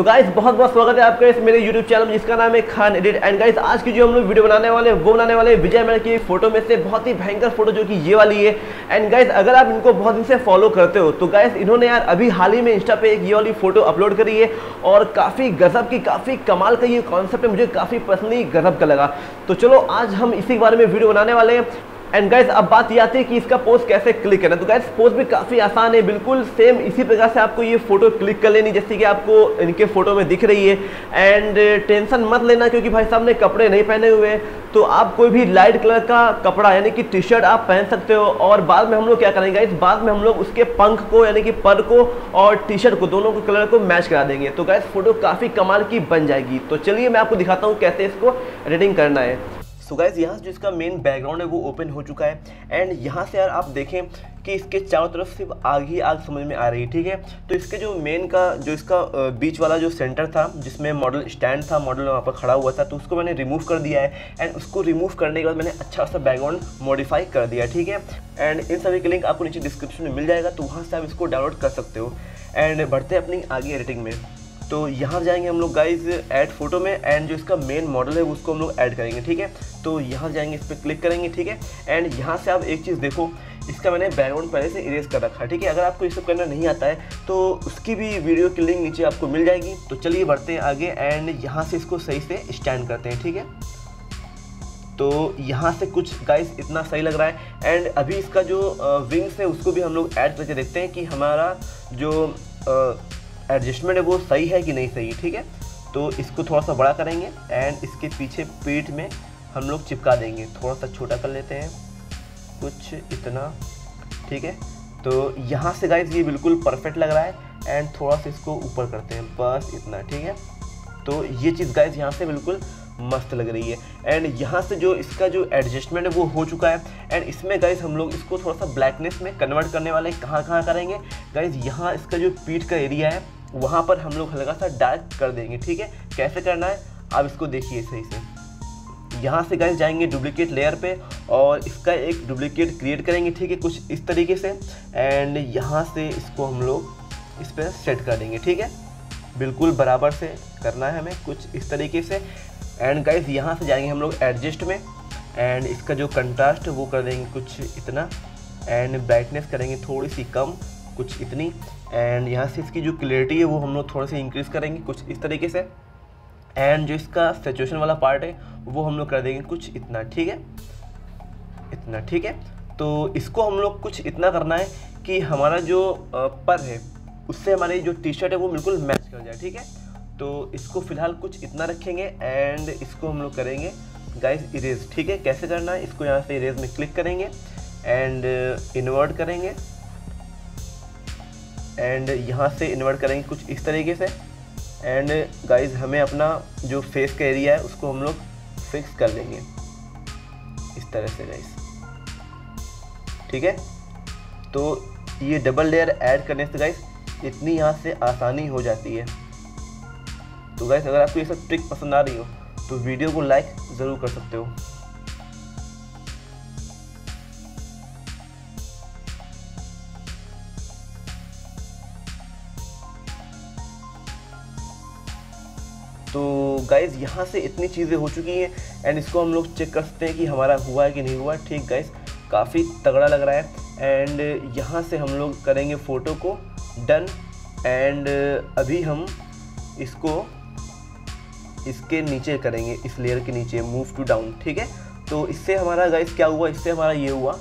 तो गाइस बहुत बहुत स्वागत है आपका इस मेरे यूट्यूब चैनल जिसका नाम है खान एडिट। एंड गाइस आज की जो हम लोग वीडियो बनाने वाले हैं वो बनाने वाले हैं विजय महर की फोटो में से बहुत ही भयंकर फोटो जो कि ये वाली है। एंड गाइस अगर आप इनको बहुत दिन से फॉलो करते हो तो गाइस इन्होंने यार अभी हाल ही में इंस्टा पे एक ये वाली फोटो अपलोड करी है और काफ़ी गजब की काफ़ी कमाल का ये कॉन्सेप्ट है, मुझे काफ़ी पर्सनली गजब का लगा। तो चलो आज हम इसी बारे में वीडियो बनाने वाले हैं। एंड गाइस अब बात यह आती है कि इसका पोस्ट कैसे क्लिक करना है। तो गाइस पोस्ट भी काफ़ी आसान है, बिल्कुल सेम इसी प्रकार से आपको ये फोटो क्लिक कर लेनी जैसे कि आपको इनके फोटो में दिख रही है। एंड टेंशन मत लेना क्योंकि भाई साहब ने कपड़े नहीं पहने हुए हैं, तो आप कोई भी लाइट कलर का कपड़ा यानी कि टी शर्ट आप पहन सकते हो। और बाद में हम लोग क्या करेंगे गाइस, बाद में हम लोग उसके पंख को यानी कि पर को और टी शर्ट को दोनों को कलर को मैच करा देंगे। तो गाइस फोटो काफ़ी कमाल की बन जाएगी। तो चलिए मैं आपको दिखाता हूँ कैसे इसको एडिटिंग करना है। तो गाइस यहाँ से जो इसका मेन बैकग्राउंड है वो ओपन हो चुका है। एंड यहाँ से यार आप देखें कि इसके चारों तरफ सिर्फ आग ही आग समझ में आ रही है, ठीक है। तो इसके जो मेन का जो इसका बीच वाला जो सेंटर था जिसमें मॉडल स्टैंड था, मॉडल वहाँ पर खड़ा हुआ था, तो उसको मैंने रिमूव कर दिया है। एंड उसको रिमूव करने के बाद मैंने अच्छा सा बैकग्राउंड मॉडिफाई कर दिया, ठीक है। एंड इन सभी के लिंक आपको नीचे डिस्क्रिप्शन में मिल जाएगा, तो वहाँ से आप इसको डाउनलोड कर सकते हो। एंड बढ़ते हैं अपनी आगे एडिटिंग में। तो यहाँ जाएंगे हम लोग गाइज ऐड फोटो में एंड जो इसका मेन मॉडल है उसको हम लोग ऐड करेंगे, ठीक है। तो यहाँ जाएंगे, इस पर क्लिक करेंगे, ठीक है। एंड यहाँ से आप एक चीज़ देखो, इसका मैंने बैकग्राउंड पहले से इरेज कर रखा है, ठीक है। अगर आपको ये सब करना नहीं आता है तो उसकी भी वीडियो की लिंक नीचे आपको मिल जाएगी। तो चलिए बढ़ते हैं आगे एंड यहाँ से इसको सही से स्टैंड करते हैं, ठीक है। तो यहाँ से कुछ गाइस इतना सही लग रहा है। एंड अभी इसका जो विंग्स है उसको भी हम लोग ऐड करके देखते हैं कि हमारा जो एडजस्टमेंट है वो सही है कि नहीं सही, ठीक है। तो इसको थोड़ा सा बड़ा करेंगे एंड इसके पीछे पीठ में हम लोग चिपका देंगे। थोड़ा सा छोटा कर लेते हैं, कुछ इतना, ठीक है। तो यहाँ से गाइस ये बिल्कुल परफेक्ट लग रहा है। एंड थोड़ा सा इसको ऊपर करते हैं, बस इतना, ठीक है। तो ये चीज़ गाइस यहाँ से बिल्कुल मस्त लग रही है। एंड यहाँ से जो इसका जो एडजस्टमेंट है वो हो चुका है। एंड इसमें गाइस हम लोग इसको थोड़ा सा ब्लैकनेस में कन्वर्ट करने वाले हैं। कहाँ करेंगे गाइस, यहाँ इसका जो पीठ का एरिया है वहाँ पर हम लोग हल्का सा डार्क कर देंगे, ठीक है। कैसे करना है आप इसको देखिए सही से। यहाँ से गाइस जाएंगे डुप्लीकेट लेयर पे और इसका एक डुप्लीकेट क्रिएट करेंगे, ठीक है, कुछ इस तरीके से। एंड यहाँ से इसको हम लोग इस पर सेट कर देंगे, ठीक है। बिल्कुल बराबर से करना है हमें, कुछ इस तरीके से। एंड गाइस यहाँ से जाएंगे हम लोग एडजस्ट में एंड इसका जो कंट्रास्ट वो कर देंगे कुछ इतना। एंड ब्राइटनेस करेंगे थोड़ी सी कम, कुछ इतनी। एंड यहाँ से इसकी जो क्लियरिटी है वो हम लोग थोड़ा सा इंक्रीज करेंगे, कुछ इस तरीके से। एंड जो इसका सैचुरेशन वाला पार्ट है वो हम लोग कर देंगे कुछ इतना, ठीक है, इतना, ठीक है। तो इसको हम लोग कुछ इतना करना है कि हमारा जो पर है उससे हमारी जो टी शर्ट है वो बिल्कुल मैच कर जाए, ठीक है। तो इसको फिलहाल कुछ इतना रखेंगे एंड इसको हम लोग करेंगे गाइस इरेज, ठीक है। कैसे करना है इसको, यहाँ से इरेज में क्लिक करेंगे एंड इन्वर्ट करेंगे। एंड यहाँ से इन्वर्ट करेंगे कुछ इस तरीके से। एंड गाइस हमें अपना जो फेस का एरिया है उसको हम लोग फिक्स कर लेंगे इस तरह से गाइस, ठीक है। तो ये डबल लेयर ऐड करने से गाइस इतनी यहाँ से आसानी हो जाती है। तो गाइस अगर आपको ये सब ट्रिक पसंद आ रही हो तो वीडियो को लाइक ज़रूर कर सकते हो। तो गाइस यहाँ से इतनी चीज़ें हो चुकी हैं एंड इसको हम लोग चेक कर सकते हैं कि हमारा हुआ है कि नहीं हुआ, ठीक। गाइस काफ़ी तगड़ा लग रहा है। एंड यहाँ से हम लोग करेंगे फ़ोटो को डन। एंड अभी हम इसको इसके नीचे करेंगे, इस लेयर के नीचे मूव टू डाउन, ठीक है। तो इससे हमारा गाइस क्या हुआ, इससे हमारा ये हुआ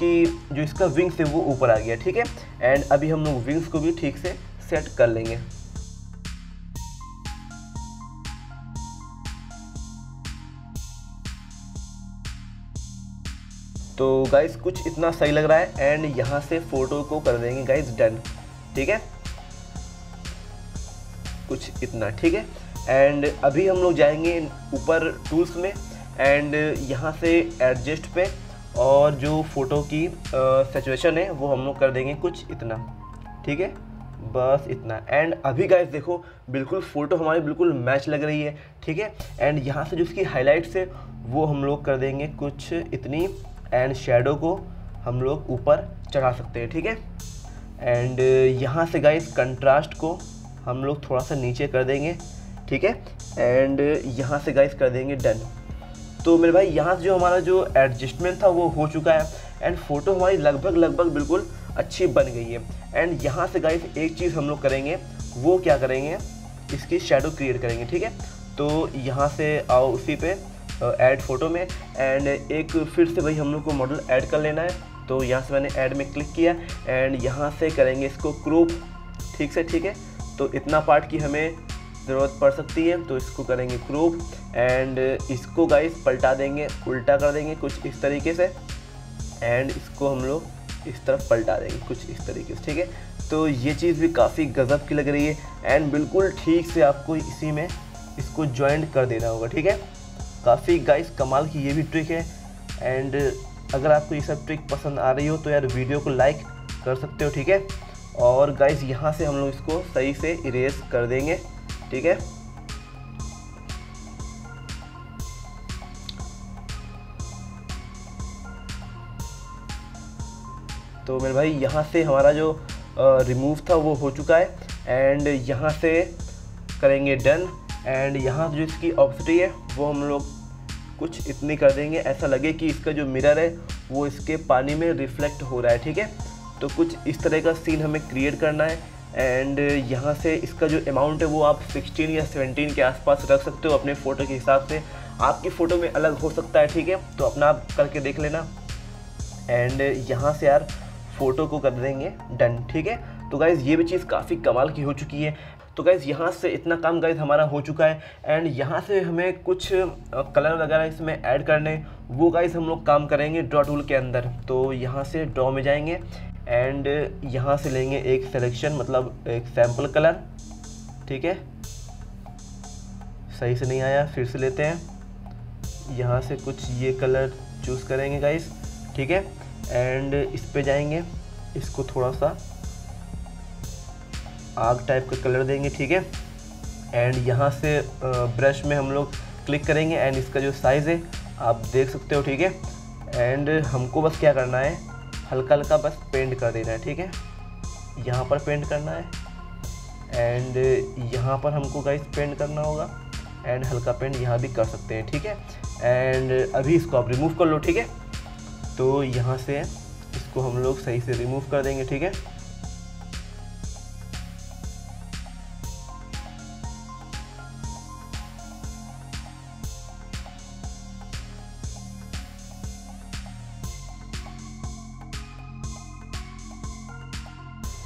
कि जो इसका विंग्स है वो ऊपर आ गया, ठीक है। एंड अभी हम लोग विंग्स को भी ठीक से सेट कर लेंगे। तो गाइस कुछ इतना सही लग रहा है। एंड यहाँ से फ़ोटो को कर देंगे गाइस डन, ठीक है, कुछ इतना, ठीक है। एंड अभी हम लोग जाएंगे ऊपर टूल्स में एंड यहाँ से एडजस्ट पे और जो फ़ोटो की सैचुरेशन है वो हम लोग कर देंगे कुछ इतना, ठीक है, बस इतना। एंड अभी गाइस देखो बिल्कुल फ़ोटो हमारी बिल्कुल मैच लग रही है, ठीक है। एंड यहाँ से जो उसकी हाईलाइट्स है वो हम लोग कर देंगे कुछ इतनी। एंड शेडो को हम लोग ऊपर चढ़ा सकते हैं, ठीक है। एंड यहाँ से गाइस कंट्रास्ट को हम लोग थोड़ा सा नीचे कर देंगे, ठीक है। एंड यहाँ से गाइस कर देंगे डन। तो मेरे भाई यहाँ से जो हमारा जो एडजस्टमेंट था वो हो चुका है एंड फ़ोटो हमारी लगभग बिल्कुल अच्छी बन गई है। एंड यहाँ से गाइस एक चीज़ हम लोग करेंगे, वो क्या करेंगे, इसकी शेडो क्रिएट करेंगे, ठीक है। तो यहाँ से आओ उसी पे ऐड फ़ोटो में एंड एक फिर से भाई हम लोग को मॉडल ऐड कर लेना है। तो यहाँ से मैंने ऐड में क्लिक किया एंड यहाँ से करेंगे इसको क्रॉप, ठीक से, ठीक है। तो इतना पार्ट की हमें ज़रूरत पड़ सकती है, तो इसको करेंगे क्रॉप एंड इसको गाइस पलटा देंगे, उल्टा कर देंगे कुछ इस तरीके से एंड इसको हम लोग इस तरफ पलटा देंगे कुछ इस तरीके से, ठीक है। तो ये चीज़ भी काफ़ी गजब की लग रही है एंड बिल्कुल ठीक से आपको इसी में इसको ज्वाइंट कर देना होगा, ठीक है। काफ़ी गाइस कमाल की ये भी ट्रिक है एंड अगर आपको ये सब ट्रिक पसंद आ रही हो तो यार वीडियो को लाइक कर सकते हो, ठीक है। और गाइस यहाँ से हम लोग इसको सही से इरेज कर देंगे, ठीक है। तो मेरे भाई यहाँ से हमारा जो रिमूव था वो हो चुका है एंड यहाँ से करेंगे डन। एंड यहाँ जो इसकी ऑब्सिडी है वो हम लोग कुछ इतनी कर देंगे, ऐसा लगे कि इसका जो मिरर है वो इसके पानी में रिफ्लेक्ट हो रहा है, ठीक है। तो कुछ इस तरह का सीन हमें क्रिएट करना है एंड यहाँ से इसका जो अमाउंट है वो आप 16 या 17 के आसपास रख सकते हो अपने फ़ोटो के हिसाब से, आपकी फ़ोटो में अलग हो सकता है, ठीक है। तो अपना आप करके देख लेना एंड यहाँ से यार फ़ोटो को कर देंगे डन, ठीक है। तो गाइज़ ये भी चीज़ काफ़ी कमाल की हो चुकी है। तो गाइज़ यहाँ से इतना काम गाइज़ हमारा हो चुका है एंड यहाँ से हमें कुछ कलर वगैरह इसमें ऐड करने, वो गाइज़ हम लोग काम करेंगे ड्रॉ टूल के अंदर। तो यहाँ से ड्रॉ में जाएंगे एंड यहाँ से लेंगे एक सिलेक्शन, मतलब एक सैम्पल कलर, ठीक है। सही से नहीं आया, फिर से लेते हैं। यहाँ से कुछ ये कलर चूज़ करेंगे गाइज़, ठीक है। एंड इस पर जाएंगे, इसको थोड़ा सा आग टाइप का कलर देंगे, ठीक है। एंड यहाँ से ब्रश में हम लोग क्लिक करेंगे एंड इसका जो साइज़ है आप देख सकते हो, ठीक है। एंड हमको बस क्या करना है, हल्का बस पेंट कर देना है, ठीक है। यहाँ पर पेंट करना है एंड यहाँ पर हमको गाइस पेंट करना होगा एंड हल्का पेंट यहाँ भी कर सकते हैं, ठीक है। एंड अभी इसको आप रिमूव कर लो, ठीक है। तो यहाँ से इसको हम लोग सही से रिमूव कर देंगे, ठीक है।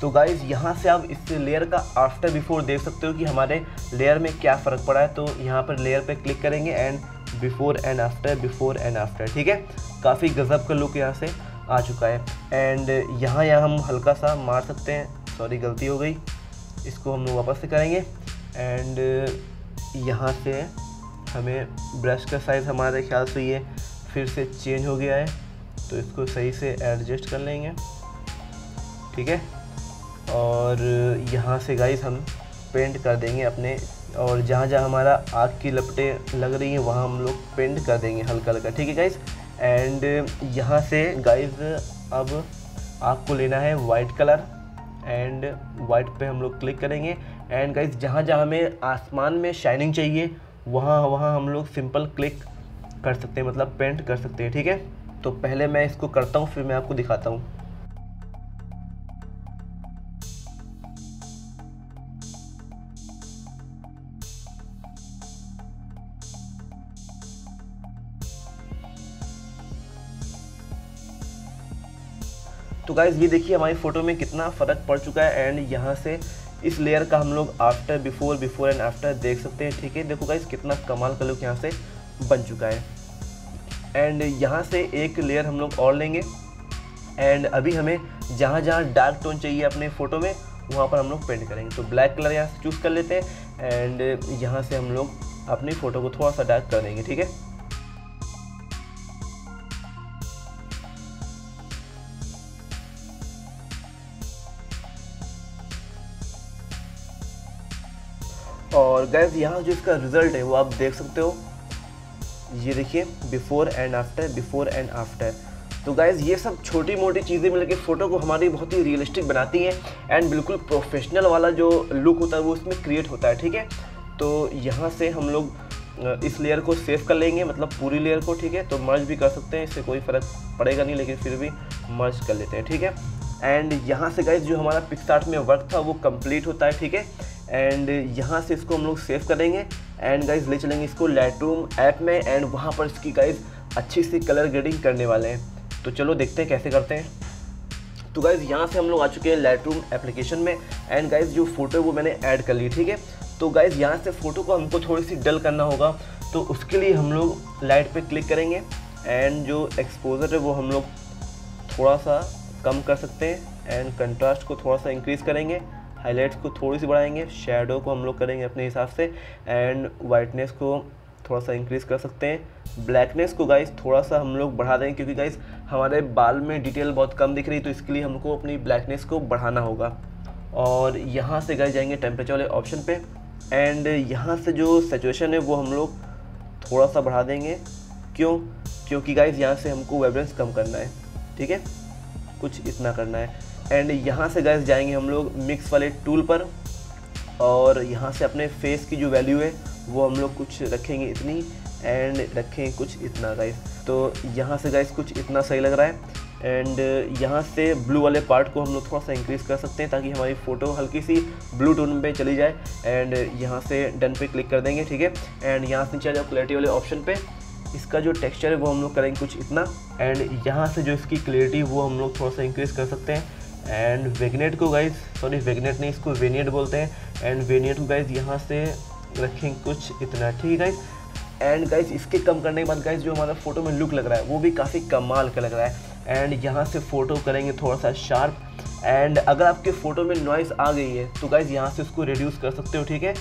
तो गाइज़ यहाँ से आप इस लेयर का आफ्टर बिफोर देख सकते हो कि हमारे लेयर में क्या फ़र्क पड़ा है। तो यहाँ पर लेयर पे क्लिक करेंगे and before and after, before and after, ठीक है। काफ़ी गजब का लुक यहाँ से आ चुका है एंड यहाँ हम हल्का सा मार सकते हैं, सॉरी गलती हो गई, इसको हम लोग वापस से करेंगे एंड यहाँ से हमें ब्रश का साइज़ हमारे ख्याल से ये फिर से चेंज हो गया है, तो इसको सही से एडजस्ट कर लेंगे, ठीक है। और यहाँ से गाइस हम पेंट कर देंगे अपने, और जहाँ हमारा आग की लपटें लग रही हैं वहाँ हम लोग पेंट कर देंगे हल्का, ठीक है गाइस। एंड यहाँ से गाइस अब आपको लेना है वाइट कलर एंड वाइट पे हम लोग क्लिक करेंगे एंड गाइस जहाँ हमें आसमान में शाइनिंग चाहिए वहाँ हम लोग सिंपल क्लिक कर सकते हैं, मतलब पेंट कर सकते हैं, ठीक है। तो पहले मैं इसको करता हूँ, फिर मैं आपको दिखाता हूँ। तो गाइज़ ये देखिए हमारी फ़ोटो में कितना फ़र्क पड़ चुका है एंड यहाँ से इस लेयर का हम लोग after before, before and after देख सकते हैं, ठीक है। देखो गाइज़ कितना कमाल का लुक यहाँ से बन चुका है। एंड यहाँ से एक लेयर हम लोग और लेंगे एंड अभी हमें जहाँ डार्क टोन चाहिए अपने फ़ोटो में वहाँ पर हम लोग पेंट करेंगे। तो ब्लैक कलर यहाँ से चूज़ कर लेते हैं एंड यहाँ से हम लोग अपनी फ़ोटो को थोड़ा सा डार्क कर देंगे, ठीक है। और गाइस यहाँ जो इसका रिज़ल्ट है वो आप देख सकते हो, ये देखिए before and after, before and after. तो गाइज़ ये सब छोटी मोटी चीज़ें मिलकर फ़ोटो को हमारी बहुत ही रियलिस्टिक बनाती हैं एंड बिल्कुल प्रोफेशनल वाला जो लुक होता है वो उसमें क्रिएट होता है। ठीक है, तो यहाँ से हम लोग इस लेयर को सेव कर लेंगे, मतलब पूरी लेयर को। ठीक है, तो मर्ज भी कर सकते हैं, इससे कोई फ़र्क पड़ेगा नहीं, लेकिन फिर भी मर्ज कर लेते हैं। ठीक है, एंड यहाँ से गाइज़ जो हमारा पिक्सआर्ट में वर्क था वो कंप्लीट होता है। ठीक है, एंड यहाँ से इसको हम लोग सेव करेंगे एंड गाइज़ ले चलेंगे इसको लाइटरूम ऐप में एंड वहाँ पर इसकी गाइज़ अच्छी सी कलर ग्रेडिंग करने वाले हैं। तो चलो देखते हैं कैसे करते हैं। तो गाइज़ यहाँ से हम लोग आ चुके हैं लाइटरूम एप्लीकेशन में एंड गाइज़ जो फ़ोटो वो मैंने ऐड कर ली। ठीक है, तो गाइज़ यहाँ से फ़ोटो को हमको थोड़ी सी डल करना होगा, तो उसके लिए हम लोग लाइट पे क्लिक करेंगे एंड जो एक्सपोजर है वो हम लोग थोड़ा सा कम कर सकते हैं एंड कंट्रास्ट को थोड़ा सा इंक्रीज़ करेंगे, हाईलाइट्स को थोड़ी सी बढ़ाएंगे, शेडो को हम लोग करेंगे अपने हिसाब से एंड वाइटनेस को थोड़ा सा इंक्रीज़ कर सकते हैं। ब्लैकनेस को गाइज़ थोड़ा सा हम लोग बढ़ा देंगे क्योंकि गाइज़ हमारे बाल में डिटेल बहुत कम दिख रही है, तो इसके लिए हमको अपनी ब्लैकनेस को बढ़ाना होगा। और यहाँ से गाइज़ जाएंगे टेम्परेचर वाले ऑप्शन पे एंड यहाँ से जो सैचुरेशन है वो हम लोग थोड़ा सा बढ़ा देंगे। क्यों? क्योंकि गाइज़ यहाँ से हमको वाइब्रेंस कम करना है। ठीक है, कुछ इतना करना है। एंड यहाँ से गाइस जाएंगे हम लोग मिक्स वाले टूल पर और यहाँ से अपने फेस की जो वैल्यू है वो हम लोग कुछ रखेंगे इतनी एंड रखें कुछ इतना गाइस। तो यहाँ से गाइस कुछ इतना सही लग रहा है एंड यहाँ से ब्लू वाले पार्ट को हम लोग थोड़ा सा इंक्रीज़ कर सकते हैं ताकि हमारी फ़ोटो हल्की सी ब्लू टोन पे चली जाए एंड यहाँ से डन पे क्लिक कर देंगे। ठीक है, एंड यहाँ से नीचे जाओ क्लैरिटी वाले ऑप्शन पे, इसका जो टेक्स्चर है वो हम लोग करेंगे कुछ इतना एंड यहाँ से जो इसकी क्लैरिटी वो हम लोग थोड़ा सा इंक्रीज़ कर सकते हैं। एंड वेगनेट को गाइज, सॉरी वेगनेट नहीं, इसको वेनियट बोलते हैं एंड वेनियट को गाइज यहाँ से रखें कुछ इतना। ठीक है गाइज, एंड गाइज इसके कम करने के बाद गाइज जो हमारा फ़ोटो में लुक लग रहा है वो भी काफ़ी कमाल का लग रहा है। एंड यहाँ से फ़ोटो करेंगे थोड़ा सा शार्प एंड अगर आपके फ़ोटो में नॉइज़ आ गई है तो गाइज यहाँ से उसको रिड्यूस कर सकते हो। ठीक है,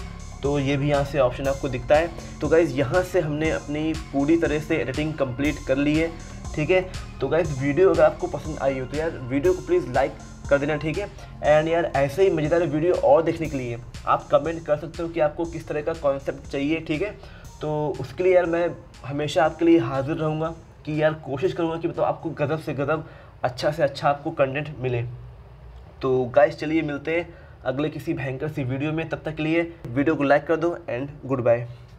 तो ये भी यहाँ से ऑप्शन आपको दिखता है। तो गाइज़ यहाँ से हमने अपनी पूरी तरह से एडिटिंग कंप्लीट कर ली है। ठीक है, तो गाइज़ वीडियो अगर आपको पसंद आई हो तो यार वीडियो को प्लीज़ लाइक कर देना। ठीक है, एंड यार ऐसे ही मज़ेदार वीडियो और देखने के लिए आप कमेंट कर सकते हो कि आपको किस तरह का कॉन्सेप्ट चाहिए। ठीक है, तो उसके लिए यार मैं हमेशा आपके लिए हाजिर रहूँगा कि यार कोशिश करूँगा कि मतलब आपको गजब से गजब, अच्छा से अच्छा आपको कंटेंट मिले। तो गाइज़ चलिए मिलते हैं अगले किसी भयंकर सी वीडियो में, तब तक के लिए वीडियो को लाइक कर दो एंड गुड बाय।